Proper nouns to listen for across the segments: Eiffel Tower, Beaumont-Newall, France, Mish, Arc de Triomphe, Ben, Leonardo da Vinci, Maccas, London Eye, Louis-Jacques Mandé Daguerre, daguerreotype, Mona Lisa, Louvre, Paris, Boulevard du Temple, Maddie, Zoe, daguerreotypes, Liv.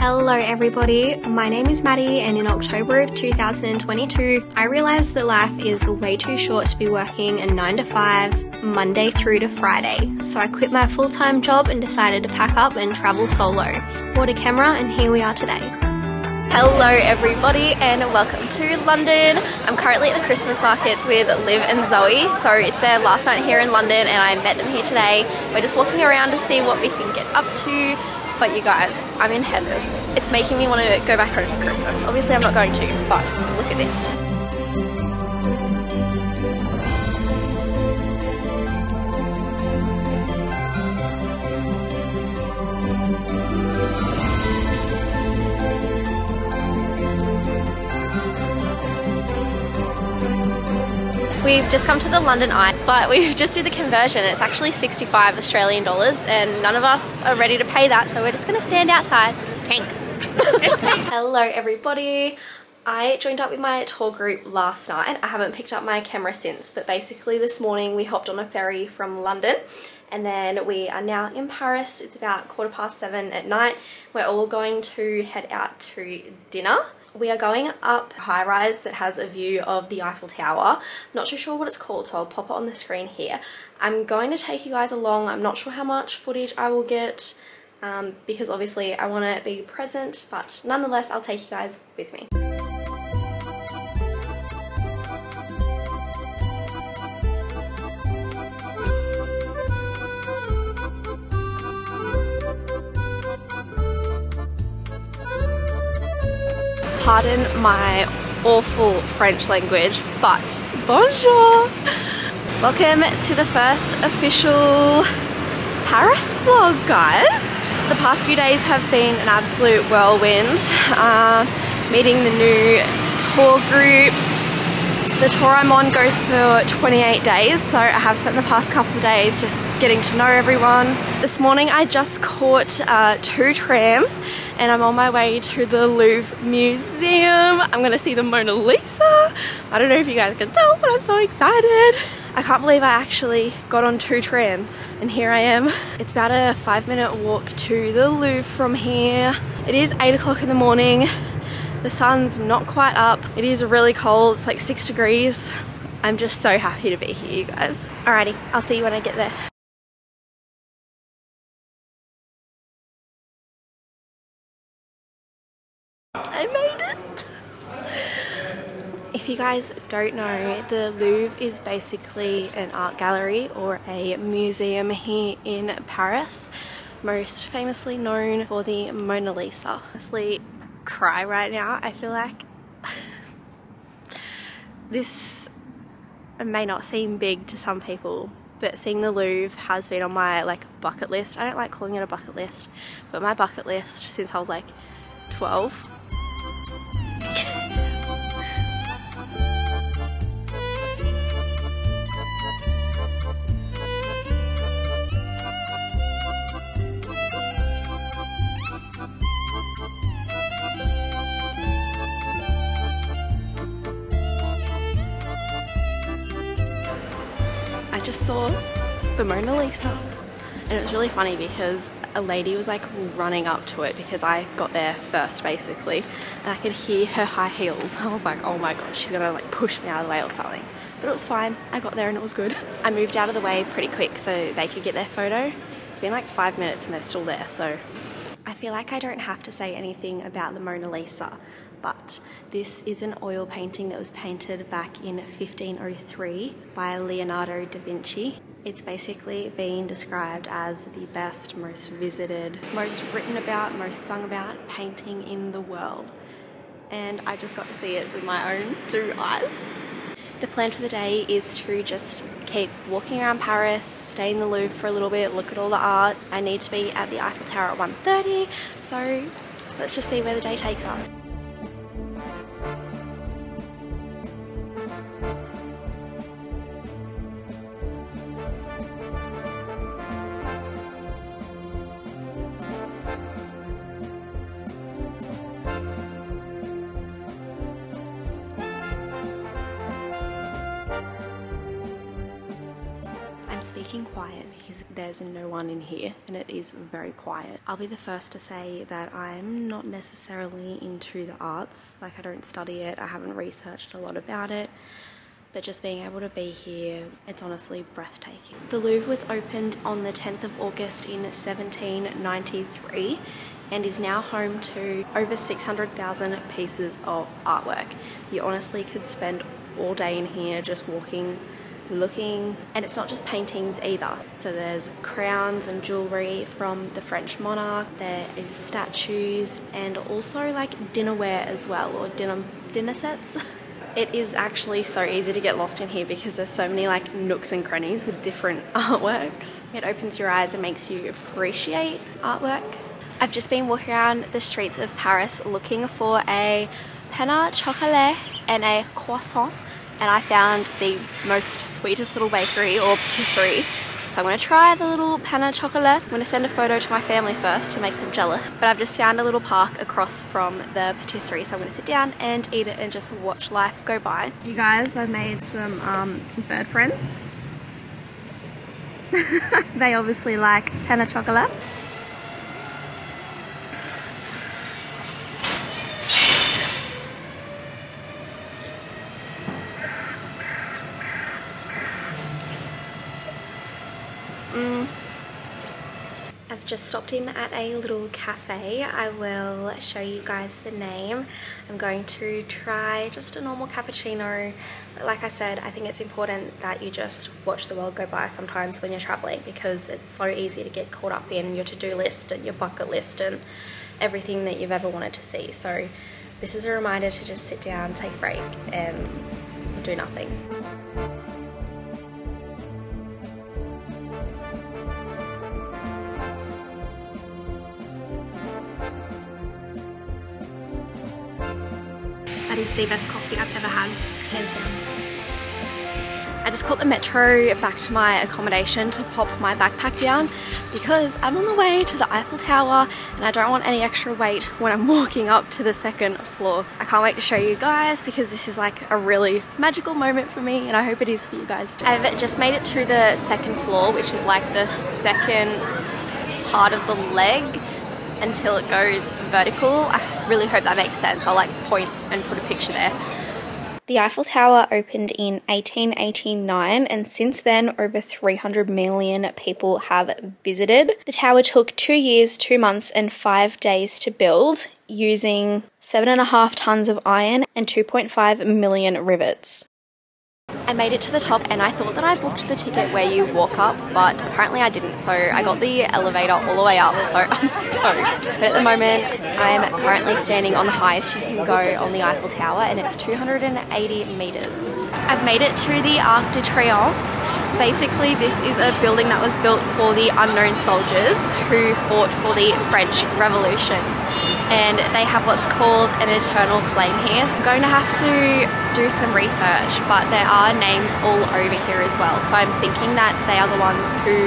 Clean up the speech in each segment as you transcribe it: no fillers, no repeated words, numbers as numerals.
Hello everybody, my name is Maddie and in October of 2022 I realised that life is way too short to be working a 9-to-5 Monday through to Friday, so I quit my full-time job and decided to pack up and travel solo. Bought a camera and here we are today. Hello everybody and welcome to London. I'm currently at the Christmas markets with Liv and Zoe, so it's their last night here in London and I met them here today. We're just walking around to see what we can get up to. But you guys, I'm in heaven. It's making me want to go back home for Christmas. Obviously I'm not going to, but look at this. We've just come to the London Eye, but we've just did the conversion. It's actually 65 Australian dollars and none of us are ready to pay that, so we're just gonna stand outside. Tank. Hello everybody. I joined up with my tour group last night and I haven't picked up my camera since, but basically this morning we hopped on a ferry from London and then we are now in Paris. It's about 7:15 at night. We're all going to head out to dinner. We are going up a high rise that has a view of the Eiffel Tower. I'm not too sure what it's called, so I'll pop it on the screen here. I'm going to take you guys along. I'm not sure how much footage I will get because obviously I want to be present, but nonetheless I'll take you guys with me. Pardon my awful French language, but bonjour! Welcome to the first official Paris vlog, guys. The past few days have been an absolute whirlwind. Meeting the new tour group. The tour I'm on goes for 28 days, so I have spent the past couple of days just getting to know everyone. This morning I just caught two trams and I'm on my way to the Louvre Museum. I'm gonna see the Mona Lisa. I don't know if you guys can tell, but I'm so excited. I can't believe I actually got on two trams and here I am. It's about a 5-minute walk to the Louvre from here. It is 8 o'clock in the morning. The sun's not quite up. It is really cold, it's like 6 degrees. I'm just so happy to be here, you guys. Alrighty, I'll see you when I get there. I made it! If you guys don't know, the Louvre is basically an art gallery or a museum here in Paris, most famously known for the Mona Lisa. Honestly, cry right now. I feel like this may not seem big to some people, but seeing the Louvre has been on my bucket list. I don't like calling it a bucket list, but my bucket list since I was 12. I just saw the Mona Lisa and it was really funny because a lady was running up to it because I got there first basically and I could hear her high heels. I was like, oh my god, she's gonna push me out of the way or something, but it was fine. I got there and it was good. I moved out of the way pretty quick so they could get their photo. It's been 5 minutes and they're still there, so I feel like I don't have to say anything about the Mona Lisa, but this is an oil painting that was painted back in 1503 by Leonardo da Vinci. It's basically being described as the best, most visited, most written about, most sung about painting in the world. And I just got to see it with my own two eyes. The plan for the day is to just keep walking around Paris, stay in the Louvre for a little bit, look at all the art. I need to be at the Eiffel Tower at 1:30, so let's just see where the day takes us. speaking quiet because there's no one in here and it is very quiet. I'll be the first to say that I'm not necessarily into the arts, like I don't study it, I haven't researched a lot about it, but just being able to be here, it's honestly breathtaking. The Louvre was opened on the 10th of August in 1793 and is now home to over 600,000 pieces of artwork. You honestly could spend all day in here just walking, looking, and it's not just paintings either. So there's crowns and jewelry from the French monarch, there is statues, and also like dinnerware as well, or dinner sets. It is actually so easy to get lost in here because there's so many like nooks and crannies with different artworks. It opens your eyes and makes you appreciate artwork. I've just been walking around the streets of Paris looking for a pain au chocolat and a croissant, and I found the most sweetest little bakery or patisserie. So I'm going to try the little pain au chocolat. I'm going to send a photo to my family first to make them jealous. But I've just found a little park across from the patisserie, so I'm going to sit down and eat it and just watch life go by. You guys, I've made some bird friends. They obviously like pain au chocolat. I've just stopped in at a little cafe. I will show you guys the name. I'm going to try just a normal cappuccino, but like I said, I think it's important that you just watch the world go by sometimes when you're traveling, because it's so easy to get caught up in your to-do list and your bucket list and everything that you've ever wanted to see. So this is a reminder to just sit down, take a break and do nothing. Is the best coffee I've ever had, hands down. I just caught the metro back to my accommodation to pop my backpack down because I'm on the way to the Eiffel Tower and I don't want any extra weight when I'm walking up to the second floor. I can't wait to show you guys because this is like a really magical moment for me and I hope it is for you guys too. I've just made it to the second floor, which is like the second part of the leg until it goes vertical. I really hope that makes sense. I'll like point and put a picture there. The Eiffel Tower opened in 1889 and since then over 300 million people have visited. The tower took 2 years, 2 months and 5 days to build using 7.5 tons of iron and 2.5 million rivets. I made it to the top and I thought that I booked the ticket where you walk up, but apparently I didn't, so I got the elevator all the way up, so I'm stoked. But at the moment I'm currently standing on the highest you can go on the Eiffel Tower and it's 280 meters. I've made it to the Arc de Triomphe. Basically this is a building that was built for the unknown soldiers who fought for the French Revolution. And they have what's called an eternal flame here. So I'm going to have to do some research, but there are names all over here as well. So I'm thinking that they are the ones who,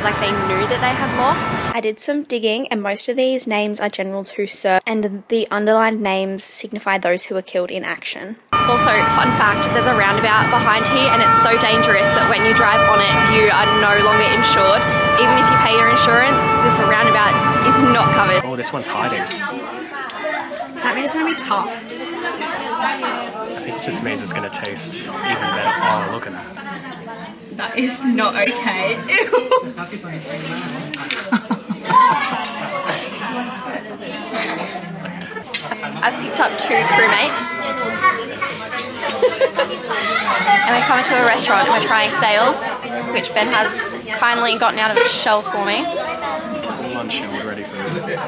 like, they knew that they had lost. I did some digging and most of these names are generals who served and the underlined names signify those who were killed in action. Also, fun fact, there's a roundabout behind here and it's so dangerous that when you drive on it, you are no longer insured. Even if you pay your insurance, this roundabout is not covered. Oh, this one's hiding. Does that mean it's going to be tough? I think it just means it's going to taste even better. Oh, look at that. That is not okay. Ew. I've picked up 2 crewmates. And we're coming to a restaurant and we're trying snails, which Ben has kindly gotten out of a shell for me. Ready for it.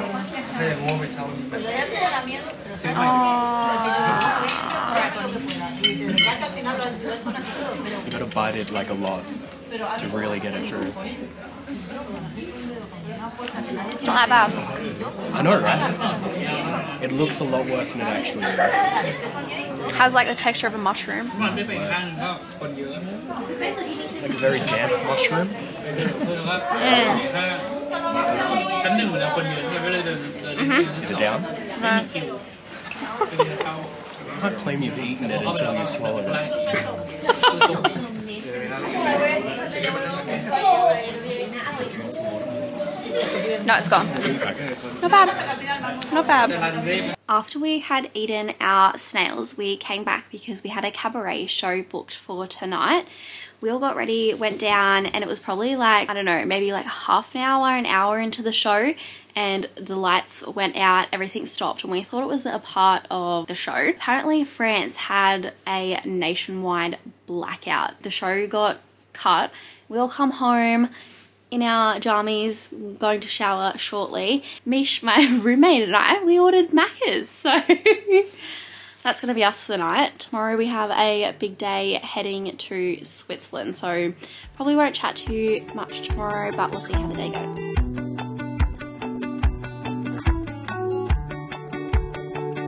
You gotta bite it like a lot to really get it through. It's not that bad. I know, right? It looks a lot worse than it actually is. Has like the texture of a mushroom. It's like a very damp mushroom. Is it down? No. You can't claim you've eaten it until you swallow it. No, it's gone. Not bad. Not bad. After we had eaten our snails, we came back because we had a cabaret show booked for tonight. We all got ready, went down, and it was probably like, I don't know, maybe like half an hour into the show, and the lights went out, everything stopped, and we thought it was a part of the show. Apparently France had a nationwide blackout. The show got cut. We all come home in our jammies, going to shower shortly. Mish, my roommate, and I, we ordered Maccas, so that's gonna be us for the night. Tomorrow we have a big day heading to Switzerland, so probably won't chat to you much tomorrow, but we'll see how the day goes.